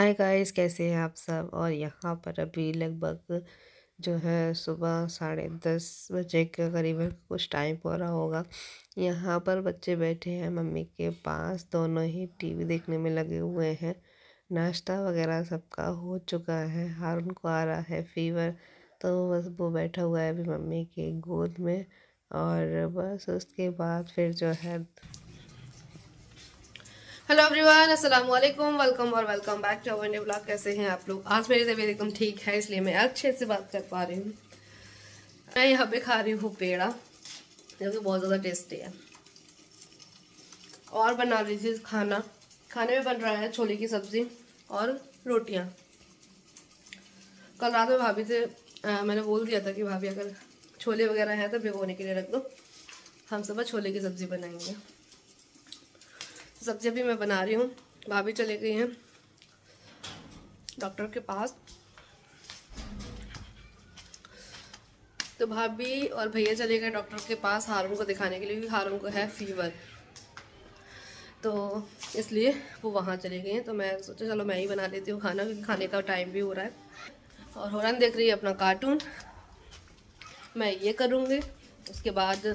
Hi guys, कैसे हैं आप सब। और यहाँ पर अभी लगभग जो है सुबह 10:30 बजे के करीबन कुछ टाइम हो रहा होगा। यहाँ पर बच्चे बैठे हैं मम्मी के पास, दोनों ही टीवी देखने में लगे हुए हैं। नाश्ता वगैरह सबका हो चुका है। हारून को आ रहा है फीवर, तो बस वो बैठा हुआ है अभी मम्मी के गोद में। और बस उसके बाद फिर जो है हेलो एवरीवन, अस्सलाम वालेकुम, वेलकम और welcome back to our new vlog. कैसे हैं आप लोग। आज मेरी तबीयत एकदम ठीक है, इसलिए मैं अच्छे से बात कर पा रही हूँ। मैं यहाँ पे खा रही हूँ पेड़ा, जो कि बहुत ज़्यादा टेस्टी है। और बना रही थी खाना, खाने में बन रहा है छोले की सब्ज़ी और रोटियाँ। कल रात में भाभी से मैंने बोल दिया था कि भाभी अगर छोले वगैरह हैं तो भिगोने के लिए रख दो, हम सुबह छोले की सब्ज़ी बनाएंगे। सब्जी भी मैं बना रही हूँ। भाभी चले गई हैं डॉक्टर के पास, तो भाभी और भैया चले गए डॉक्टर के पास हारून को दिखाने के लिए, क्योंकि हारून को है फीवर, तो इसलिए वो वहाँ चले गए हैं। तो मैं सोचा चलो मैं ही बना लेती हूँ खाना, क्योंकि खाने का टाइम भी हो रहा है। और होरन देख रही है अपना कार्टून, मैं ये करूँगी। उसके बाद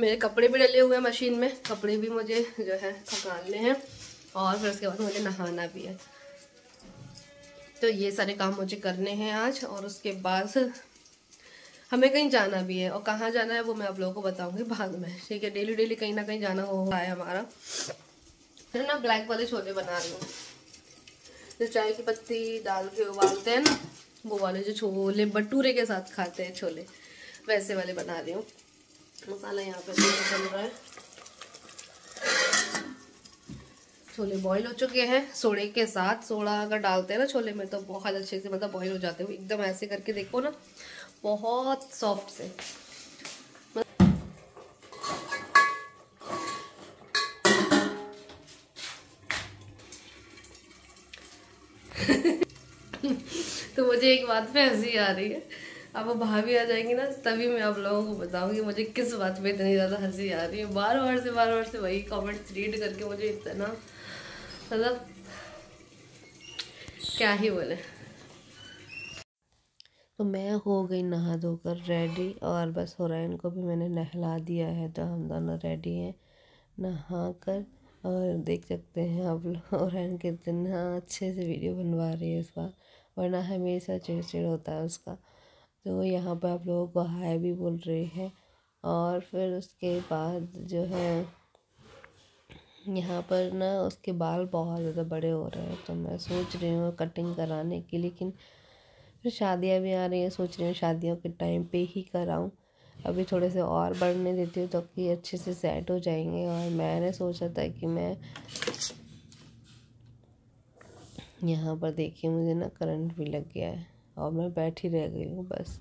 मेरे कपड़े भी डले हुए हैं मशीन में, कपड़े भी मुझे जो है खंगालने हैं, और फिर उसके बाद मुझे नहाना भी है। तो ये सारे काम मुझे करने हैं आज, और उसके बाद हमें कहीं जाना भी है। और कहाँ जाना है वो मैं आप लोगों को बताऊंगी बाद में, ठीक है। डेली डेली कहीं ना कहीं जाना हो रहा है हमारा। फिर ना ब्लैक वाले छोले बना रही हूँ, जो चाय की पत्ती डाल के उबालते हैं ना, वो वाले जो छोले भटूरे के साथ खाते हैं छोले, वैसे वाले बना रही हूँ। मसाला यहाँ पे चल रहा है। छोले बॉईल हो चुके हैं सोडे के साथ। सोडा अगर डालते हैं ना छोले में तो बहुत अच्छे से मतलब बॉईल हो जाते हैं, एकदम ऐसे करके देखो ना, बहुत सॉफ्ट से। तो मुझे एक बात पे हंसी आ रही है, अब वो भाभी आ जाएंगी ना तभी मैं आप लोगों को बताऊंगी मुझे किस बात पे इतनी ज़्यादा हंसी आ रही है। बार बार से वही कमेंट्स रीड करके मुझे इतना मतलब क्या ही बोले। तो मैं हो गई नहा धोकर रेडी, और बस होरैन को भी मैंने नहला दिया है, तो हम दोनों रेडी हैं नहा कर। और देख सकते हैं आप लोग होरैन कितना अच्छे से वीडियो बनवा रही है इस बार, वरना हमेशा चिड़चिड़ होता है उसका। तो यहाँ पर आप लोगों को हाय भी बोल रही है। और फिर उसके बाद जो है यहाँ पर ना उसके बाल बहुत ज़्यादा बड़े हो रहे हैं, तो मैं सोच रही हूँ कटिंग कराने की, लेकिन फिर शादियाँ भी आ रही हैं, सोच रही हूँ शादियों के टाइम पे ही कराऊँ। अभी थोड़े से और बढ़ने देती हूँ तो कि अच्छे से सेट हो जाएंगे। और मैंने सोचा था कि मैं यहाँ पर देखिए मुझे ना करंट भी लग गया है और मैं बैठी रह गई हूँ बस।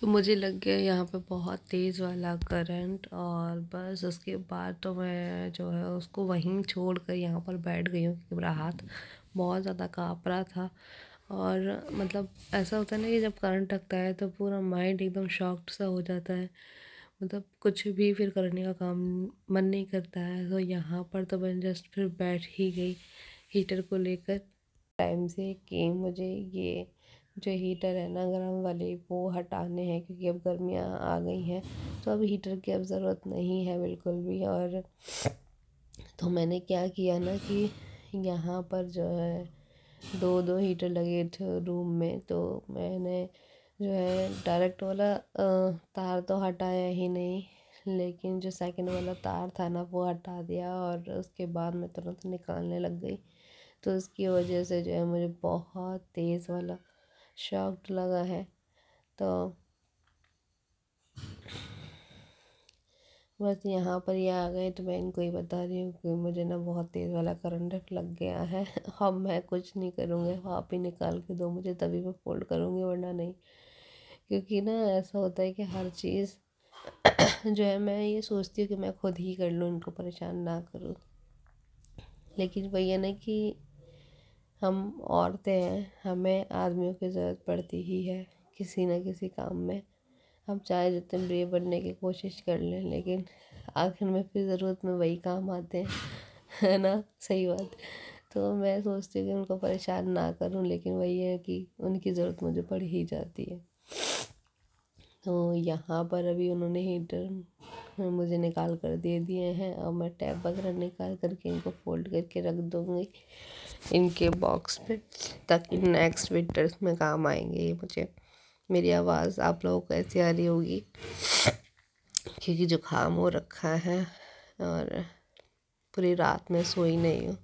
तो मुझे लग गया यहाँ पे बहुत तेज़ वाला करंट, और बस उसके बाद तो मैं जो है उसको वहीं छोड़ कर यहाँ पर बैठ गई हूँ, क्योंकि मेरा हाथ बहुत ज़्यादा काँप रहा था। और मतलब ऐसा होता है ना कि जब करंट लगता है तो पूरा माइंड एकदम शॉक्ड सा हो जाता है, मतलब कुछ भी फिर करने का काम मन नहीं करता है। तो यहाँ पर तो मैं जस्ट फिर बैठ ही गई हीटर को लेकर टाइम से कि मुझे ये जो हीटर है ना गर्म वाले वो हटाने हैं, क्योंकि अब गर्मियाँ आ गई हैं तो अब हीटर की अब ज़रूरत नहीं है बिल्कुल भी। और तो मैंने क्या किया ना कि यहाँ पर जो है दो हीटर लगे थे रूम में, तो मैंने जो है डायरेक्ट वाला तार तो हटाया ही नहीं, लेकिन जो सेकंड वाला तार था ना वो हटा दिया। और उसके बाद मैं तुरंत निकालने लग गई, तो उसकी वजह से जो है मुझे बहुत तेज़ वाला शॉक्ड लगा है। तो बस यहाँ पर ये आ गए, तो मैं इनको ही बता रही हूँ कि मुझे ना बहुत तेज़ वाला करंट लग गया है। अब मैं कुछ नहीं करूँगी, आप ही निकाल के दो मुझे तभी मैं फोल्ड करूँगी, वरना नहीं। क्योंकि ना ऐसा होता है कि हर चीज़ जो है मैं ये सोचती हूँ कि मैं खुद ही कर लूँ, इनको परेशान ना करूँ, लेकिन वही है ना कि हम औरतें हैं, हमें आदमियों की ज़रूरत पड़ती ही है किसी ना किसी काम में। हम चाहे जितने ब्रेव बनने की कोशिश कर लें, लेकिन आखिर में फिर ज़रूरत में वही काम आते हैं, है ना। सही बात। तो मैं सोचती हूँ कि उनको परेशान ना करूँ, लेकिन वही है कि उनकी ज़रूरत मुझे पड़ ही जाती है। तो यहाँ पर अभी उन्होंने हीटर मुझे निकाल कर दे दिए हैं, और मैं टैप वगैरह निकाल करके इनको फोल्ड करके रख दूँगी इनके बॉक्स पे, ताकि नेक्स्ट विंटर्स में काम आएंगे। ये मुझे मेरी आवाज़ आप लोगों को ऐसी आ रही होगी क्योंकि जुकाम हो रखा है और पूरी रात मैं सोई नहीं हूँ,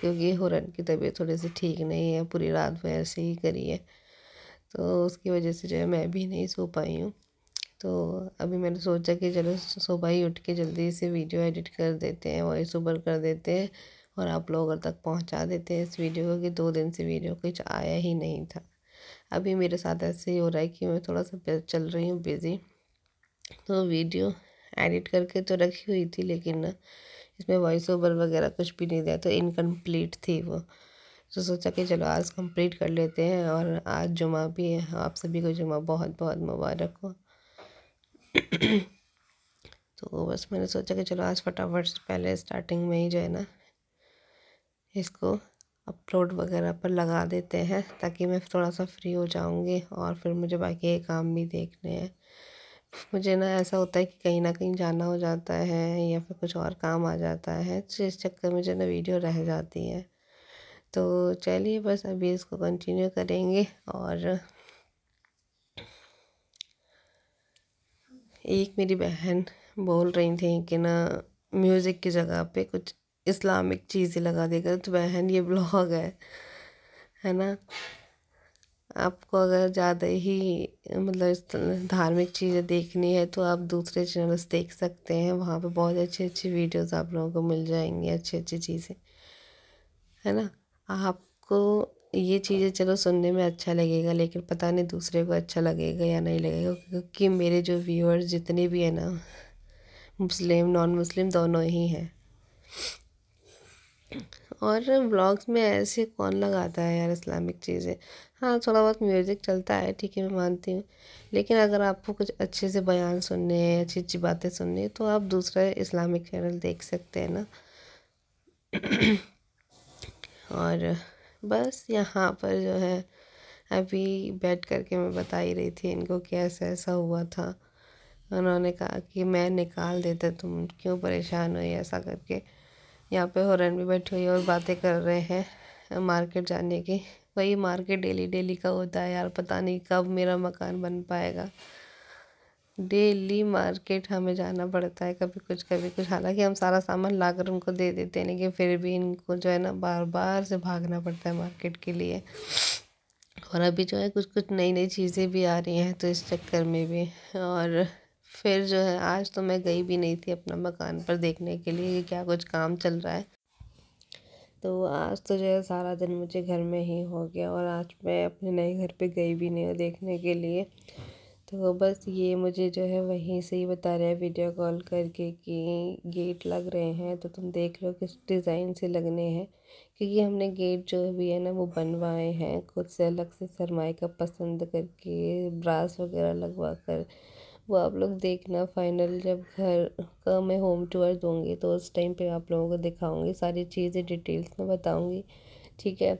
क्योंकि हुरन की तबीयत थोड़ी सी ठीक नहीं है, पूरी रात मैं ऐसे ही करी है, तो उसकी वजह से जो है मैं भी नहीं सो पाई हूँ। तो अभी मैंने सोचा कि चलो सुबह ही उठ के जल्दी से वीडियो एडिट कर देते हैं, वॉइस ओवर कर देते हैं और आप लोगों तक पहुँचा देते हैं इस वीडियो को, कि 2 दिन से वीडियो कुछ आया ही नहीं था। अभी मेरे साथ ऐसे ही हो रहा है कि मैं थोड़ा सा चल रही हूँ बिज़ी, तो वीडियो एडिट करके तो रखी हुई थी, लेकिन इसमें वॉइस ओवर वगैरह कुछ भी नहीं दिया, तो इनकम्प्लीट थी वो। तो सोचा कि चलो आज कंप्लीट कर लेते हैं, और आज जुमा भी है। आप सभी को जुमा बहुत बहुत मुबारक हो। तो बस मैंने सोचा कि चलो आज फटाफट से पहले स्टार्टिंग में ही जो है ना इसको अपलोड वगैरह पर लगा देते हैं, ताकि मैं थोड़ा सा फ्री हो जाऊंगी, और फिर मुझे बाकी काम भी देखने हैं। मुझे ना ऐसा होता है कि कहीं ना कहीं जाना हो जाता है या फिर कुछ और काम आ जाता है, तो इस चक्कर में जो ना वीडियो रह जाती है। तो चलिए बस अभी इसको कंटिन्यू करेंगे। और एक मेरी बहन बोल रही थी कि ना म्यूज़िक की जगह पे कुछ इस्लामिक चीज़ें लगा देकर, तो बहन ये ब्लॉग है ना, आपको अगर ज़्यादा ही मतलब धार्मिक चीज़ें देखनी है तो आप दूसरे चैनल्स देख सकते हैं, वहाँ पे बहुत अच्छी अच्छी वीडियोस आप लोगों को मिल जाएंगी, अच्छी अच्छी चीज़ें, है ना। आपको ये चीज़ें चलो सुनने में अच्छा लगेगा, लेकिन पता नहीं दूसरे को अच्छा लगेगा या नहीं लगेगा, क्योंकि मेरे जो व्यूअर्स जितने भी हैं ना, मुस्लिम नॉन मुस्लिम दोनों ही हैं। और ब्लॉग्स में ऐसे कौन लगाता है यार इस्लामिक चीज़ें। हाँ, थोड़ा बहुत म्यूज़िक चलता है, ठीक है, मैं मानती हूँ, लेकिन अगर आपको कुछ अच्छे से बयान सुनने हैं, अच्छी अच्छी बातें सुननी है, तो आप दूसरा इस्लामिक चैनल देख सकते हैं ना। और बस यहाँ पर जो है अभी बैठ करके मैं बता ही रही थी इनको कि ऐसा ऐसा हुआ था। उन्होंने कहा कि मैं निकाल देता, तुम क्यों परेशान हो, ऐसा करके। यहाँ पे हॉरन भी बैठी हुई और बातें कर रहे हैं मार्केट जाने की। वही मार्केट डेली डेली का होता है यार, पता नहीं कब मेरा मकान बन पाएगा। डेली मार्केट हमें जाना पड़ता है, कभी कुछ कभी कुछ। हालांकि हम सारा सामान लाकर उनको दे देते हैं, लेकिन फिर भी इनको जो है ना बार बार से भागना पड़ता है मार्केट के लिए। और अभी जो है कुछ कुछ नई नई चीज़ें भी आ रही हैं, तो इस चक्कर में भी। और फिर जो है आज तो मैं गई भी नहीं थी अपना मकान पर देखने के लिए कि क्या कुछ काम चल रहा है। तो आज तो जो है सारा दिन मुझे घर में ही हो गया, और आज मैं अपने नए घर पे गई भी नहीं हूँ देखने के लिए। तो बस ये मुझे जो है वहीं से ही बता रहे हैं वीडियो कॉल करके कि गेट लग रहे हैं, तो तुम देख लो किस डिज़ाइन से लगने हैं, क्योंकि हमने गेट जो भी है ना वो बनवाए हैं खुद से, अलग से सरमाए का पसंद करके ब्रास वगैरह लगवा कर। वो आप लोग देखना, फाइनल जब घर का मैं होम टूर दूँगी तो उस टाइम पे आप लोगों को दिखाऊंगी, सारी चीज़ें डिटेल्स में बताऊंगी, ठीक है।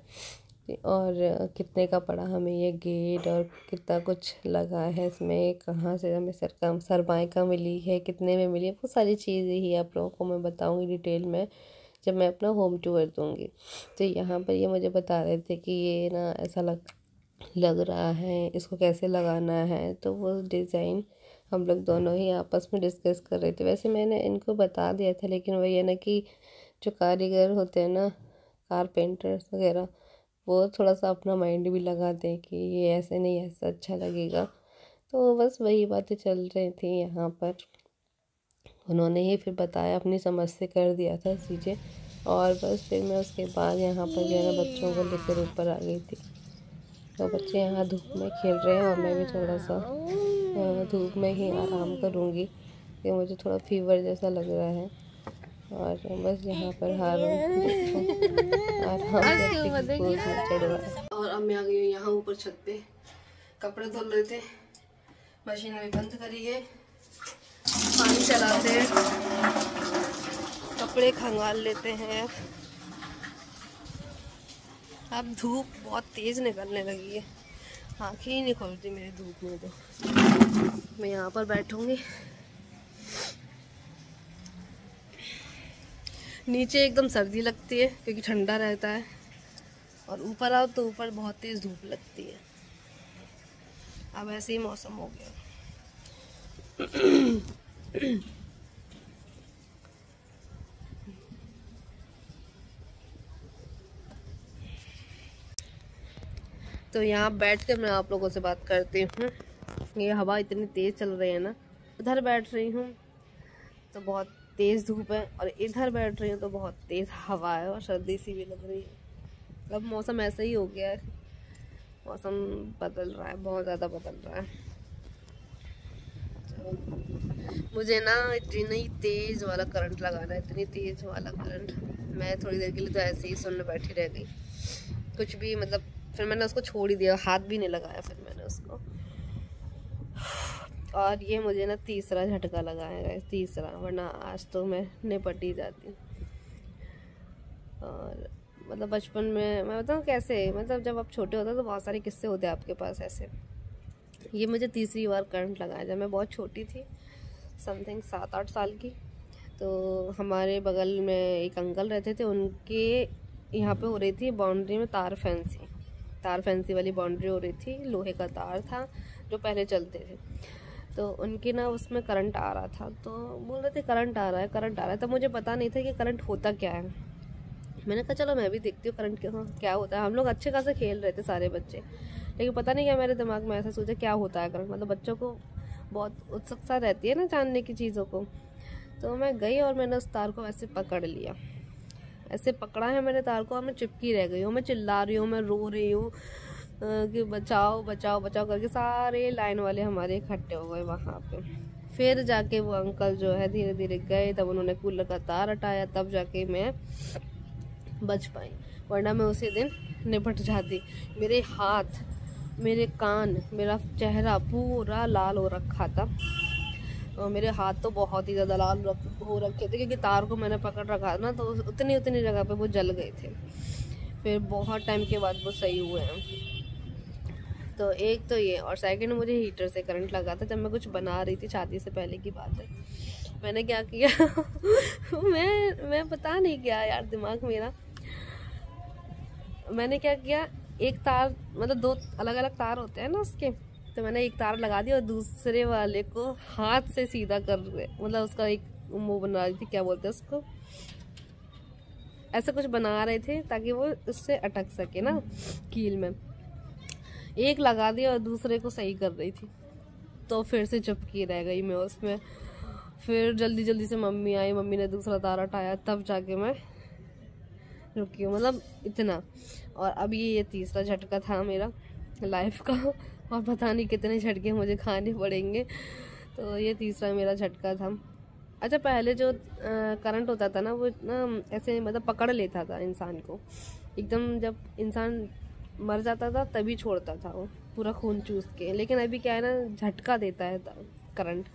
और कितने का पड़ा हमें ये गेट, और कितना कुछ लगा है इसमें, कहाँ से हमें सरमाइका मिली है, कितने में मिली है, वो सारी चीज़ें ही आप लोगों को मैं बताऊंगी डिटेल में जब मैं अपना होम टूर दूँगी। तो यहाँ पर ये मुझे बता रहे थे कि ये ना ऐसा लग रहा है, इसको कैसे लगाना है। तो वो डिज़ाइन हम लोग दोनों ही आपस में डिस्कस कर रहे थे। वैसे मैंने इनको बता दिया था, लेकिन वही है ना कि जो कारीगर होते हैं ना, कारपेंटर्स वगैरह, वो थोड़ा सा अपना माइंड भी लगाते हैं कि ये ऐसे नहीं, ऐसा अच्छा लगेगा। तो बस वही बातें चल रही थी यहाँ पर। उन्होंने ही फिर बताया, अपनी समझ से कर दिया था चीज़ें। और बस फिर मैं उसके बाद यहाँ पर जो है ना बच्चों को लेकर ऊपर आ गई थी। तो बच्चे यहाँ धूप में खेल रहे हैं, और मैं भी थोड़ा सा धूप में ही आराम करूँगी, कि मुझे थोड़ा फीवर जैसा लग रहा है। और बस यहाँ पर और अब मैं आ गई हूँ यहाँ ऊपर छत पे, कपड़े धुल रहे थे, मशीन अभी बंद करी है, पानी चलाते हैं, कपड़े खंगाल लेते हैं। अब धूप बहुत तेज़ निकलने लगी है, आँखें ही नहीं खुलती मेरी धूप में। तो मैं यहाँ पर बैठूँगी, नीचे एकदम सर्दी लगती है क्योंकि ठंडा रहता है, और ऊपर आओ तो ऊपर बहुत तेज़ धूप लगती है। अब ऐसे ही मौसम हो गया। तो यहाँ बैठ कर मैं आप लोगों से बात करती हूँ। ये हवा इतनी तेज़ चल रही है ना, उधर बैठ रही हूँ तो बहुत तेज़ धूप है, और इधर बैठ रही हूँ तो बहुत तेज़ हवा है और सर्दी सी भी लग रही है। अब मौसम ऐसा ही हो गया है, मौसम बदल रहा है, बहुत ज़्यादा बदल रहा है। मुझे ना इतनी तेज़ वाला करंट लगाना है, इतनी तेज़ वाला करंट। मैं थोड़ी देर के लिए तो ऐसे ही सुनने बैठी रह गई, कुछ भी मतलब, फिर मैंने उसको छोड़ ही दिया, हाथ भी नहीं लगाया फिर मैंने उसको। और ये मुझे ना तीसरा झटका लगाएगा, तीसरा, वरना आज तो मैं निपट ही जाती। और मतलब बचपन में मैं बताऊँ कैसे, मतलब जब आप छोटे होते हो तो बहुत सारे किस्से होते हैं आपके पास ऐसे। ये मुझे तीसरी बार करंट लगाया जब मैं बहुत छोटी थी, समथिंग 7-8 साल की। तो हमारे बगल में एक अंकल रहते थे, उनके यहाँ पे हो रही थी बाउंड्री में तार फैंसी वाली बाउंड्री हो रही थी। लोहे का तार था जो पहले चलते थे, तो उनकी ना उसमें करंट आ रहा था, तो बोल रहे थे करंट आ रहा है। तो मुझे पता नहीं था कि करंट होता क्या है। मैंने कहा चलो मैं भी देखती हूँ करंट क्या होता है। हम लोग अच्छे खासे खेल रहे थे सारे बच्चे, लेकिन पता नहीं क्या मेरे दिमाग में ऐसा सोचा क्या होता है करंट। मतलब बच्चों को बहुत उत्सुकता रहती है ना जानने की चीज़ों को। तो मैं गई और मैंने उस तार को ऐसे पकड़ लिया, ऐसे पकड़ा है मैंने तार को, और मैं चिपकी रह गई हूँ। मैं चिल्ला रही हूँ, मैं रो रही हूँ कि बचाओ बचाओ बचाओ करके। सारे लाइन वाले हमारे इकट्ठे हो गए वहाँ पे। फिर जाके वो अंकल जो है धीरे धीरे गए, तब उन्होंने कूलर का तार हटाया, तब जाके मैं बच पाई, वरना मैं उसी दिन निपट जाती। मेरे हाथ, मेरे कान, मेरा चेहरा पूरा लाल हो रखा था, और मेरे हाथ तो बहुत ही ज़्यादा लाल हो रखे थे क्योंकि तार को मैंने पकड़ रखा था ना, तो उतनी जगह पे वो जल गए थे। फिर बहुत टाइम के बाद वो सही हुए हैं। तो एक तो ये, और सेकंड मुझे हीटर से करंट लगा था जब मैं कुछ बना रही थी, शादी से पहले की बात है। मैंने क्या किया मैं पता नहीं क्या यार दिमाग मेरा, मैंने क्या किया, एक तार मतलब 2 अलग अलग तार होते हैं ना उसके, तो मैंने एक तार लगा दी और दूसरे वाले को हाथ से सीधा कर रहे, मतलब उसका एक मुंह बना रही थी, क्या बोलते हैं उसको, ऐसा कुछ बना रहे थे ताकि वो उससे अटक सके ना कील में। एक लगा दिया और दूसरे को सही कर रही थी, तो फिर से चिपकी रह गई मैं उसमें। फिर जल्दी जल्दी से मम्मी आई, मम्मी ने दूसरा तार हटाया, तब जाके मैं रुकी हूँ, मतलब इतना। और अब ये तीसरा झटका था मेरा लाइफ का, और पता नहीं कितने झटके मुझे खाने पड़ेंगे। तो ये तीसरा मेरा झटका था। अच्छा पहले जो करंट होता था ना, वो ना ऐसे मतलब पकड़ लेता था इंसान को एकदम, जब इंसान मर जाता था तभी छोड़ता था वो पूरा खून चूस के। लेकिन अभी क्या है ना, झटका देता है करंट,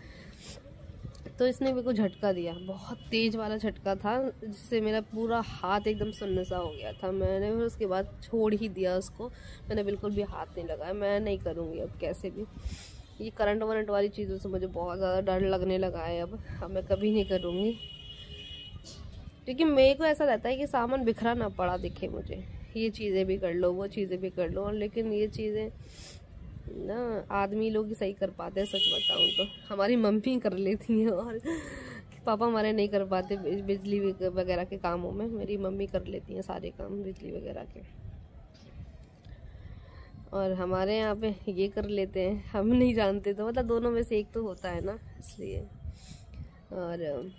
तो इसने मेरे को झटका दिया, बहुत तेज़ वाला झटका था, जिससे मेरा पूरा हाथ एकदम सन्ना सा हो गया था। मैंने फिर उसके बाद छोड़ ही दिया उसको, मैंने बिल्कुल भी हाथ नहीं लगाया। मैं नहीं करूँगी अब कैसे भी, ये करंट वरंट वाली चीज़ों से मुझे बहुत ज़्यादा डर लगने लगा है अब मैं कभी नहीं करूँगी। क्योंकि मेरे को ऐसा रहता है कि सामान बिखरा ना पड़ा दिखे मुझे, ये चीज़ें भी कर लो, वो चीज़ें भी कर लो, लेकिन ये चीज़ें ना आदमी लोग ही सही कर पाते हैं। सच बताऊँ तो हमारी मम्मी कर लेती हैं, और पापा हमारे नहीं कर पाते बिजली वगैरह के कामों में, मेरी मम्मी कर लेती हैं सारे काम बिजली वगैरह के। और हमारे यहाँ पे ये कर लेते हैं, हम नहीं जानते, तो मतलब दोनों में से एक तो होता है ना, इसलिए। और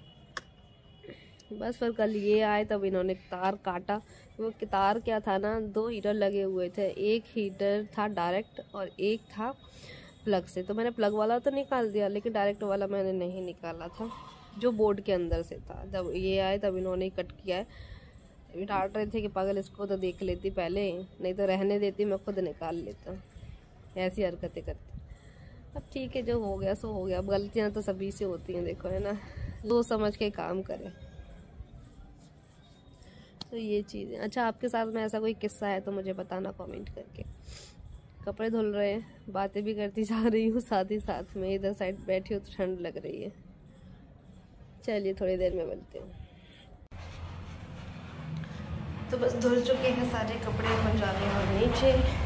बस फिर कल ये आए, तब इन्होंने तार काटा। वो तार क्या था ना, 2 हीटर लगे हुए थे, एक हीटर था डायरेक्ट और एक था प्लग से। तो मैंने प्लग वाला तो निकाल दिया, लेकिन डायरेक्ट वाला मैंने नहीं निकाला था, जो बोर्ड के अंदर से था। जब ये आए तब इन्होंने कट किया है। अभी डांट रहे थे कि पागल, इसको तो देख लेती पहले, नहीं तो रहने देती, मैं खुद निकाल लेता। ऐसी हरकतें करती। अब ठीक है, जो हो गया सो हो गया, अब गलतियाँ तो सभी से होती हैं, देखो है ना, दो समझ के काम करें। तो ये चीज़ें। अच्छा, आपके साथ में ऐसा कोई किस्सा है तो मुझे बताना कमेंट करके। कपड़े धुल रहे हैं, बातें भी करती जा रही हूँ साथ ही साथ में, इधर साइड बैठी हूँ तो ठंड लग रही है। चलिए थोड़ी देर में मिलते हूँ। तो बस धुल चुके हैं सारे कपड़े, हम जा रहे हैं नीचे।